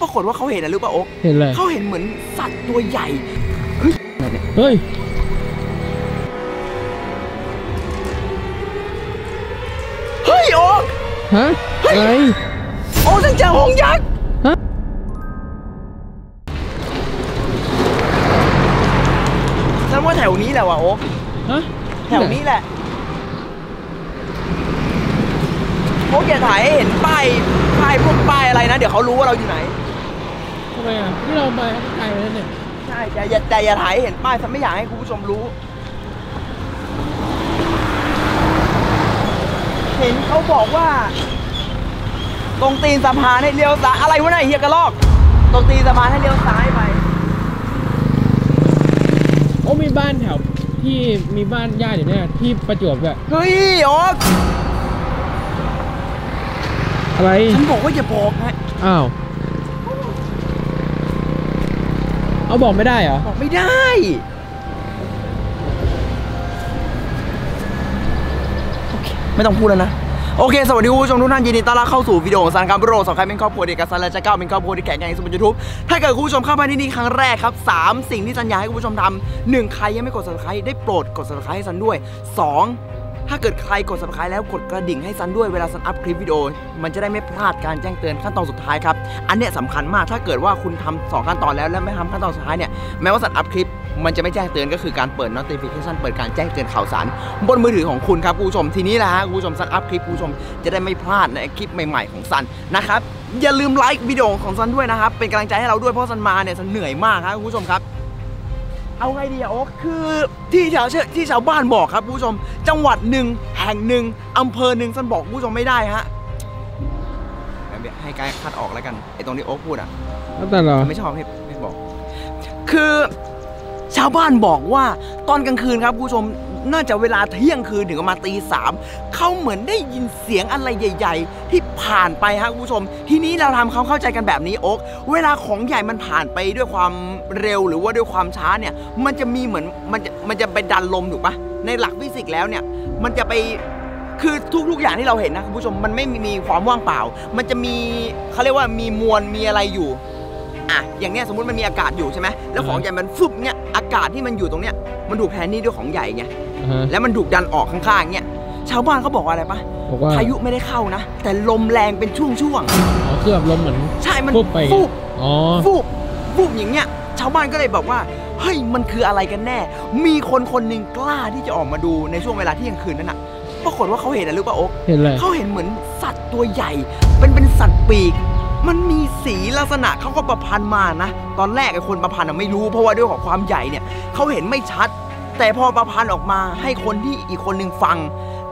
ปรากฏว่าเขาเห็นอะไรหรือเปล่าโอ๊คเห็นเลยเขาเห็นเหมือนสัตว์ตัวใหญ่เฮ้ยอะไรเนี่ยเฮ้ยเฮ้ยโอ๊คฮะเฮ้ยโอ๊คฉันเจอหงส์ยักษ์ฉันว่าแถวนี้แหละว่ะโอ๊คฮะแถวนี้แหละโอ๊คอย่าถ่ายให้เห็นป้ายพวกป้ายอะไรนะเดี๋ยวเขารู้ว่าเราอยู่ไหนทำไมอ่ะที่เราไปถ่ายเลยเนี่ยใช่อย่าถ่ายให้เห็นป้ายฉันไม่อยากให้คุณผู้ชมรู้เห็นเขาบอกว่าตรงตีนสะพานให้เลี้ยวซ้ายอะไรวะเนี่ยเฮียกระลอกตรงตีนสะพานให้เลี้ยวซ้ายไปโอ้มีบ้านแถวที่มีบ้านญาติอยู่เนี่ยที่ประจวบด้วยเฮ้ยโอ๊คฉันบอกว่าอย่าบอกนะอ้าวเอาบอกไม่ได้เหรอบอกไม่ได้โอเคไม่ต้องพูดแล้วนะโอเคสวัสดีคุณผู้ชมทุกท่านยินดีต้อนรับเข้าสู่วิดีโอของซันครับโรสองใครเป็นครอบครัวเด็กกับซันและจะก้าวเป็นครอบครัวที่แข็งแกร่งที่สุดบน YouTube ถ้าเกิดคุณผู้ชมเข้ามาที่นี่ครั้งแรกครับ3สิ่งที่ซันอยากให้คุณผู้ชมทำ1ใครยังไม่กด Subscribe ได้โปรดกด Subscribe ให้ซันด้วย2ถ้าเกิดใครกด Subscribe แล้วกดกระดิ่งให้ซันด้วยเวลาซันอัพคลิปวิดีโอมันจะได้ไม่พลาดการแจ้งเตือนขั้นตอนสุดท้ายครับอันเนี้ยสำคัญมากถ้าเกิดว่าคุณทำ2ขั้นตอนแล้วและไม่ทำขั้นตอนสุดท้ายเนี่ยแม้ว่าซันอัพคลิปมันจะไม่แจ้งเตือนก็คือการเปิด notification เปิดการแจ้งเตือนข่าวสารบนมือถือของคุณครับคุณผู้ชมทีนี้แหละฮะคุณผู้ชมซันอัพคลิปคุณผู้ชมจะได้ไม่พลาดในคลิปใหม่ๆของซันนะครับอย่าลืมไลค์วิดีโอของซันด้วยนะครับเป็นกำลังใจให้เราด้วยเพราะซันมาเนี่ยซันเหนื่อยมากครับคุณผู้ชมครับเอาไงดีอะโอ๊คคือที่ชาวบ้านบอกครับผู้ชมจังหวัดหนึ่งแห่งหนึ่งอำเภอหนึ่งซันบอกผู้ชมไม่ได้ฮะให้ไกด์คัดออกแล้วกันไอตรงนี้โอ๊คพูดอะแต่เราไม่ชอบให้บอกคือชาวบ้านบอกว่าตอนกลางคืนครับผู้ชมน่าจะเวลาเที่ยงคืนถึงประมาณตี 3เขาเหมือนได้ยินเสียงอะไรใหญ่ๆที่ผ่านไปฮะคุณผู้ชมทีนี้เราทำความเข้าใจกันแบบนี้โอ๊คเวลาของใหญ่มันผ่านไปด้วยความเร็วหรือว่าด้วยความช้าเนี่ยมันจะมีเหมือนมันจะไปดันลมถูกปะในหลักฟิสิกส์แล้วเนี่ยมันจะไปคือทุกอย่างที่เราเห็นนะคุณผู้ชมมันไม่มีความว่างเปล่ามันจะมีเขาเรียกว่ามีมวลมีอะไรอยู่อะอย่างเนี้ยสมมติมันมีอากาศอยู่ใช่ไหมแล้วของใหญ่มันฟึบเนี่ยอากาศที่มันอยู่ตรงเนี้ยมันถูกแทนนี่ด้วยของใหญ่ไงแล้วมันถูกดันออกข้างๆเนี่ยชาวบ้านเขาบอกว่าอะไรปะพายุไม่ได้เข้านะแต่ลมแรงเป็นช่วงๆอ๋อคือแบบลมเหมือนใช่มันฟุบอ๋อฟุบอย่างเงี้ยชาวบ้านก็เลยบอกว่าเฮ้ยมันคืออะไรกันแน่มีคนหนึ่งกล้าที่จะออกมาดูในช่วงเวลาเที่ยงคืนนั่นน่ะปรากฏว่าเขาเห็นอะไรหรือเปล่าโอ๊คเห็นเลยเขาเห็นเหมือนสัตว์ตัวใหญ่เป็นสัตว์ปีกมันมีสีลักษณะเขาก็ประพันธ์มานะตอนแรกไอ้คนประพันธ์ไม่รู้เพราะว่าด้วยของความใหญ่เนี่ยเขาเห็นไม่ชัดแต่พอประพันธ์ออกมาให้คนที่อีกคนหนึ่งฟัง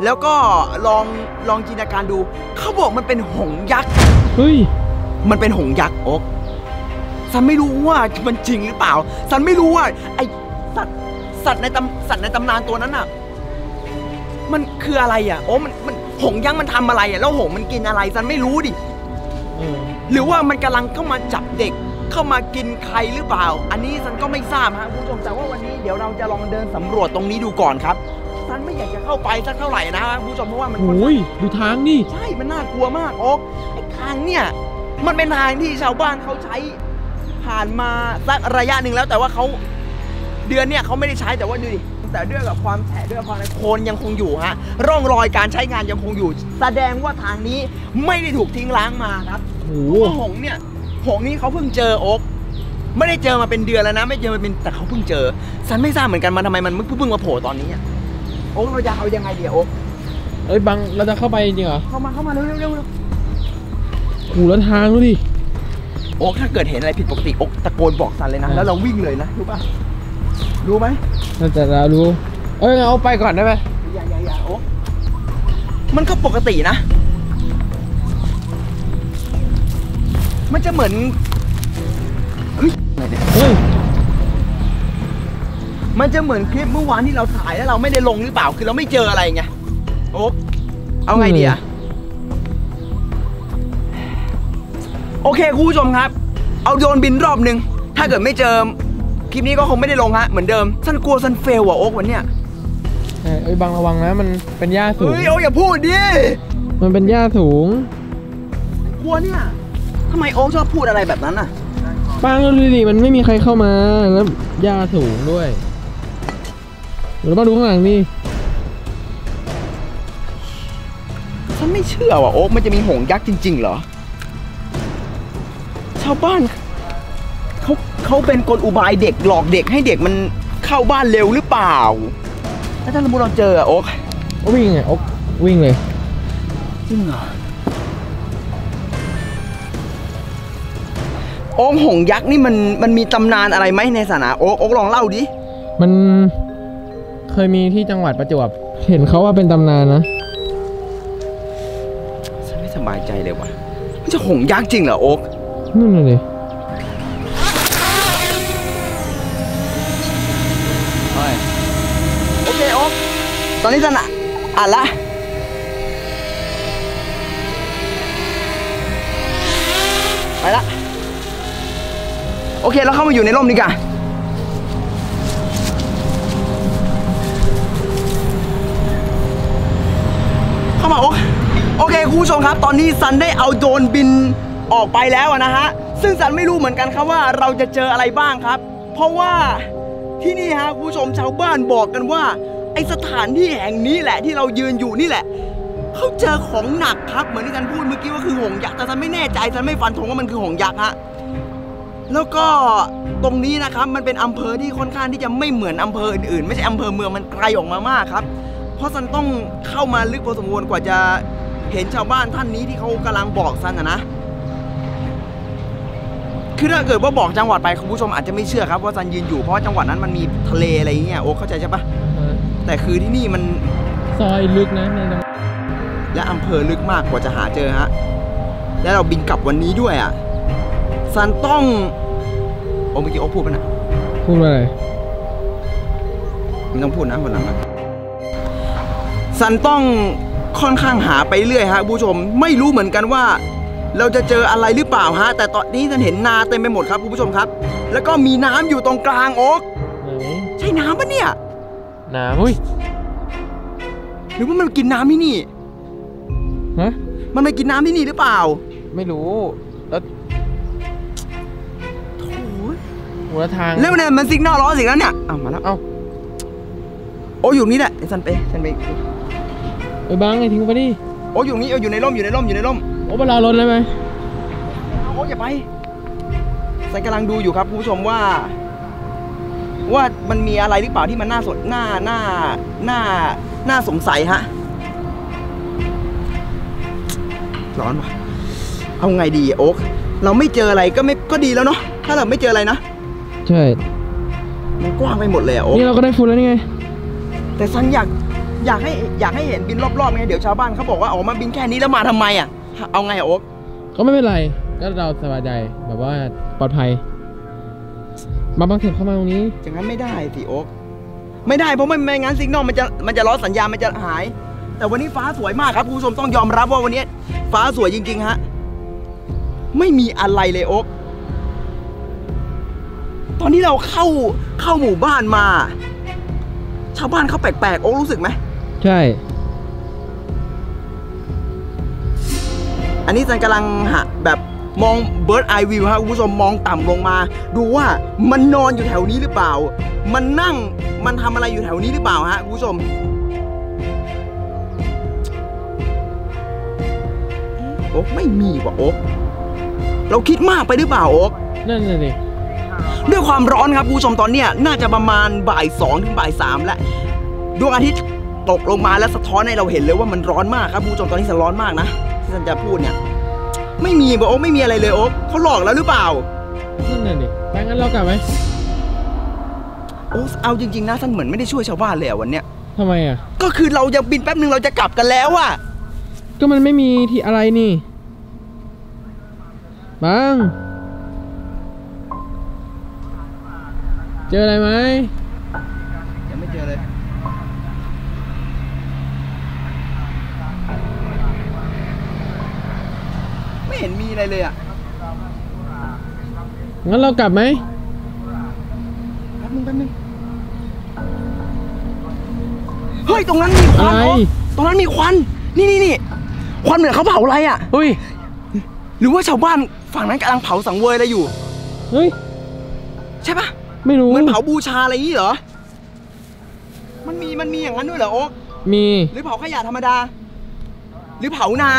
แล้วก็ลองจินตนาการดูเขาบอกมันเป็นหงส์ยักษ์เฮ้ยมันเป็นหงส์ยักษ์โอ๊คซันไม่รู้ว่ามันจริงหรือเปล่าซันไม่รู้ว่าไอสัตว์ในตำนานตัวนั้นอ่ะมันคืออะไรอ่ะโอ้มันหงส์ยักษ์มันทำอะไรอ่ะแล้วหงส์มันกินอะไรซันไม่รู้ดิหรือว่ามันกำลังเข้ามาจับเด็กเข้ามากินใครหรือเปล่าอันนี้ซันก็ไม่ทราบฮะคุณผู้ชมแต่ว่าวันนี้เดี๋ยวเราจะลองเดินสำรวจตรงนี้ดูก่อนครับซันไม่อยากจะเข้าไปสักเท่าไหร่นะคุณผู้ชมเพราะว่ามันดูทางนี่ใช่มันน่ากลัวมากโอ๊คไอ้ทางเนี่ยมันเป็นทางที่ชาวบ้านเขาใช้ผ่านมาสักระยะหนึ่งแล้วแต่ว่าเขาเดือนเนี่ยเขาไม่ได้ใช้แต่ว่าดูดิแต่ด้วยกับความแฉะด้วยความโคลนยังคงอยู่ฮะร่องรอยการใช้งานยังคงอยู่แสดงว่าทางนี้ไม่ได้ถูกทิ้งล้างมาครับเพราะหงส์เนี่ยหงส์นี้เขาเพิ่งเจอโอ๊คไม่ได้เจอมาเป็นเดือนแล้วนะไม่เจอมาเป็นแต่เขาเพิ่งเจอซันไม่ทราบเหมือนกันมันทำไมมันเพิ่งมาโผล่ตอนนี้โอ๊คเราจะเอายังไงเดี๋ยวโอ๊คเอ้ยบังเราจะเข้าไปจริงเหรอเข้ามาเร็วขู่แล้วทางดูดิโอ๊คถ้าเกิดเห็นอะไรผิดปกติโอ๊คตะโกนบอกซันเลยนะแล้วเราวิ่งเลยนะรู้ป่ะรู้ไหมแต่เรารู้เอ้ยเอาไปก่อนได้ไหมอย่าโอ๊คมันก็ปกตินะมันจะเหมือนเฮ้ยมันจะเหมือนคลิปเมื่อวานที่เราถ่ายแล้วเราไม่ได้ลงหรือเปล่าคือเราไม่เจออะไรไงโอ๊คเอาไงดีอะโอเคคุณผู้ชมครับเอาโดรนบินรอบนึงถ้าเกิดไม่เจอคลิปนี้ก็คงไม่ได้ลงฮะเหมือนเดิมซันกลัวซันเฟลว่ะโอ๊ควันเนี้ยเอ้ยบังระวังนะมันเป็นหญ้าสูงเฮ้ยโอ๊คอย่าพูดดิมันเป็นหญ้าสูงกลัวเนี่ย ทำไมโอ๊คชอบพูดอะไรแบบนั้นน่ะป้าก็ดูดิมันไม่มีใครเข้ามาแล้วยาสูงด้วยเดี๋ยวมาดูข้างหลังนี่ฉันไม่เชื่อว่ะโอ๊คมันจะมีหงยักษ์จริงๆเหรอชาวบ้านเขาเป็นกลอุบายเด็กหลอกเด็กให้เด็กมันเข้าบ้านเร็วหรือเปล่าแล้วถ้าสมมติเราเจอโอ๊ควิ่งไงโอ๊ควิ่งเลยจริงเหรอโอ๊คหงยักษ์นี่มันมีตำนานอะไรไหมในศาสนาโอ๊คลองเล่าดิมันเคยมีที่จังหวัดประจวบเห็นเขาว่าเป็นตำนานนะฉันไม่สบายใจเลยว่ะมันจะหงยักษ์จริงเหรอโอ๊คนั่นเลยโอเคโอ๊คตอนนี้จะอ่านละไปละโอเคเราเข้ามาอยู่ในร่มดีกว่าเข้ามาโอเคคุณผู้ชมครับตอนนี้ซันได้เอาโดรนบินออกไปแล้วนะฮะซึ่งซันไม่รู้เหมือนกันครับว่าเราจะเจออะไรบ้างครับเพราะว่าที่นี่ฮะคุณผู้ชมชาวบ้านบอกกันว่าไอสถานที่แห่งนี้แหละที่เรายืนอยู่นี่แหละเขาเจอของหนักครับเหมือนที่ซันพูดเมื่อกี้ว่าคือหงยักษ์แต่ซันไม่แน่ใจซันไม่ฟันธงว่ามันคือหงยักษ์ฮะแล้วก็ตรงนี้นะครับมันเป็นอำเภอที่ค่อนข้างที่จะไม่เหมือนอำเภออื่นๆไม่ใช่อำเภอเมืองมันไกลออกมามากครับเพราะซันต้องเข้ามาลึกพอสมควรกว่าจะเห็นชาวบ้านท่านนี้ที่เขากำลังบอกซันนะคือถ้าเกิดว่าบอกจังหวัดไปคุณผู้ชมอาจจะไม่เชื่อครับว่าซันยืนอยู่เพราะว่าจังหวัดนั้นมันมีทะเลอะไรอย่างเงี้ยโอ๊คเข้าใจใช่ปะแต่คือที่นี่มันซอยลึกนะและอำเภอลึกมากกว่าจะหาเจอฮะและเราบินกลับวันนี้ด้วยอ่ะซันต้องโอ้เมื่อกี้โอ๊คพูดไปนะพูดว่าอะไรไม่ต้องพูดนะคนนั้นซันต้องค่อนข้างหาไปเรื่อยฮะผู้ชมไม่รู้เหมือนกันว่าเราจะเจออะไรหรือเปล่าฮะแต่ตอนนี้ฉันเห็นนาเต็มไปหมดครับคุณผู้ชมครับแล้วก็มีน้ำอยู่ตรงกลางโอ๊คใช่น้ำปะเนี่ยน้ำอุ้ยหรือว่ามันกินน้ำที่นี่ฮะมันไม่กินน้ำที่นี่หรือเปล่าไม่รู้แล้วโถหัวทางแล้วเนี่ยมันซิกนอลล้อสิแล้วเนี่ยอ้าวมาแล้วเอ้าโอ๊คอยู่นี่แหละฉันไปไอ้บังไอ้ทิ้งไปดิโอ๊คอยู่นี่อยู่ในร่มโอ๊คเวลารถเลยไหมโอ๊คอย่าไปฉันกำลังดูอยู่ครับคุณผู้ชมว่ามันมีอะไรหรือเปล่าที่มันน่าสนน่าสงสัยฮะร้อนว่ะเอาไงดีโอ๊คเราไม่เจออะไรก็ดีแล้วเนาะถ้าเราไม่เจออะไรนะใช่มันกว้างไปหมดเลยโอ๊คนี่เราก็ได้ฟูลแล้วนี่ไงแต่ฉันอยากให้เห็นบินรอบๆไงเดี๋ยวชาวบ้านเขาบอกว่าอ๋อมาบินแค่นี้แล้วมาทำไมอ่ะเอาไงโอ๊คก็ไม่เป็นไรก็เราสบายใจแบบว่าปลอดภัยมาบังเถิดเข้ามาตรงนี้อย่างนั้นไม่ได้สิโอ๊คไม่ได้เพราะไม่งั้นสัญญาณมันจะล้อสัญญาณมันจะหายแต่วันนี้ฟ้าสวยมากครับคุณผู้ชมต้องยอมรับว่าวันนี้ฟ้าสวยจริงๆฮะไม่มีอะไรเลยโอ๊คตอนที่เราเข้าหมู่บ้านมาชาวบ้านเขาแปลกๆโอ๊ครู้สึกไหมใช่อันนี้ซันกำลังหะแบบมอง Bird Eye View ฮะคุณผู้ชมมองต่ำลงมาดูว่ามันนอนอยู่แถวนี้หรือเปล่ามันนั่งมันทำอะไรอยู่แถวนี้หรือเปล่าฮะคุณผู้ชมโอ๊คไม่มีว่ะโอ๊คเราคิดมากไปหรือเปล่าโอ๊คนั่นเลยด้วยความร้อนครับคุณผู้ชมตอนเนี้ยน่าจะประมาณบ่าย 2 ถึง บ่าย 3และดวงอาทิตย์ตกลงมาและสะท้อนให้เราเห็นเลยว่ามันร้อนมากครับคุณผู้ชมตอนนี้ร้อนมากนะที่ฉันจะพูดเนี่ยไม่มีโอ๊คไม่มีอะไรเลยโอ๊คเขาหลอกแล้วหรือเปล่านั่นน่ะดิไปงั้นเรากลับไหมโอ๊คเอาจริงๆนะฉันเหมือนไม่ได้ช่วยชาวบ้านเลยวันเนี้ยทำไมอ่ะก็คือเราจะบินแป๊บนึงเราจะกลับกันแล้วอ่ะก็มันไม่มีที่อะไรนี่บังเจออะไรไหมยังไม่เจอเลยไม่เห็นมีอะไรเลยอ่ะงั้นเรากลับไหมแป๊บนึงเฮ้ยตรงนั้นมีควันตรงนั้นมีควันนี่ควันเหมือนเขาเผาอะไรอ่ะเฮ้ยหรือว่าชาวบ้าน ฝั่งนั้นกำลังเผาสังเวยอะไรอยู่เฮ้ยใช่ปะไม่รู้เหมือนเผาบูชาอะไรอย่างนี้เหรอมันมีอย่างนั้นด้วยเหรอโอ๊คมีหรือเผาขยะธรรมดาหรือเผานา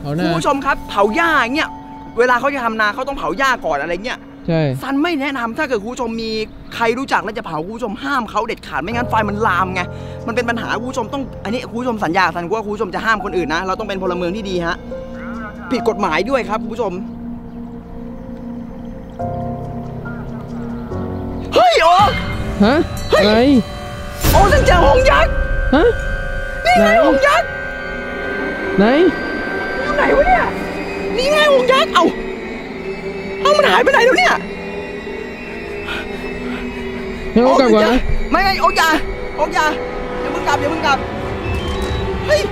เผานาคุณผู้ชมครับเผาหญ้าเงี้ยเวลาเขาจะทำนาเขาต้องเผาหญ้าก่อนอะไรเงี้ยใช่ซันไม่แนะนำถ้าเกิดคุณผู้ชมมีใครรู้จักแล้วจะเผาคุณผู้ชมห้ามเขาเด็ดขาดไม่งั้นไฟมันลามไงมันเป็นปัญหาคุณผู้ชมต้องอันนี้คุณผู้ชมสัญญาซันว่าคุณผู้ชมจะห้ามคนอื่นนะเราต้องเป็นพลเมืองที่ดีฮะผิดกฎหมายด้วยครับคุณผู้ชมเฮ้ยโอ๊คฮะอะไรโอ๊คฉันเจอหงยักษ์ฮะนี่ไงหงยักษ์ไหนไหนวะเนี่ยนี่ไงหงยักษ์เอ้ามันหายไปไหนแล้วเนี่ยโอ๊คกลับก่อนนะไม่โอ๊คอย่าอย่าเพิ่งกลับเฮ้ย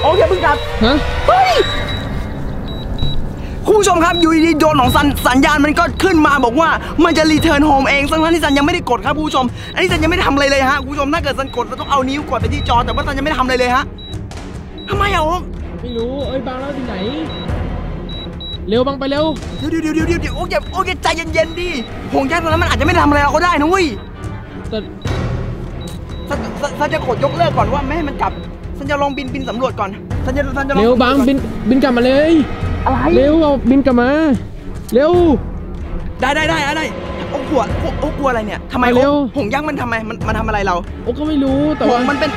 โอ๊คอย่าเพิ่งกลับฮะเฮ้ยคุณผู้ชมครับอยู่ดีๆโดนของซันสัญญาณมันก็ขึ้นมาบอกว่ามันจะรีเทิร์นโฮมเองทั้งที่ซันยังไม่ได้กดครับคุณผู้ชมอันนี้ซันยังไม่ทำอะไรเลยฮะคุณผู้ชมถ้าเกิดซันกดเราต้องเอานิ้วกดไปที่จอแต่ว่าซันยังไม่ทำอะไรเลยฮะทำไมอ่ะโอ๊คไม่รู้เอ้ยบางแล้วที่ไหนเร็วบางไปเร็วเดี๋ยวโอ๊คอย่าใจเย็นๆดิห่วงแย่ตอนนั้นมันอาจจะไม่ทำอะไรเราก็ได้นะเว้ยซันจะกดยกเลิกก่อนว่าไม่ให้มันกลับซันจะลองบินสำรวจก่อนซันจะลองเร็วบางบินกลับมาเลยเร็วเอาบินกลับมาเร็วได้โอ๊คกลัวอะไรเนี่ยทำไมเร็วหงยักษ์มันทำไมมันทำอะไรเราโอ๊คก็ไม่รู้แต่ว่ามันเป็น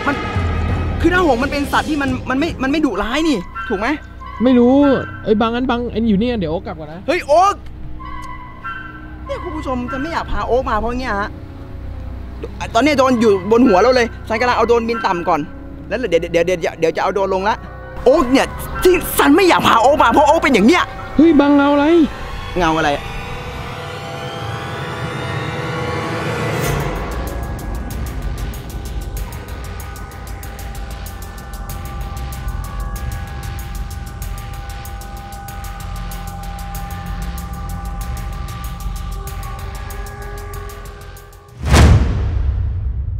คือหน้าหงมันเป็นสัตว์ที่มันไม่ดุร้ายนี่ถูกไหมไม่รู้ไอ้บางอันอยู่เนี่ยเดี๋ยวโอ๊คกลับก่อนนะเฮ้ยโอ๊คเนี่ยคุณผู้ชมจะไม่อยากพาโอ๊คมาเพราะเงี้ยฮะตอนนี้โดนอยู่บนหัวเราเลยฉันกำลังเอาโดนบินต่ำก่อนแล้วเดี๋ยวจะเอาโดนลงละโอ๊คเนี่ยที่ซันไม่อยากพาโอ๊คมาเพราะโอ๊คเป็นอย่างเนี้ยเฮ้ยบางเงาอะไร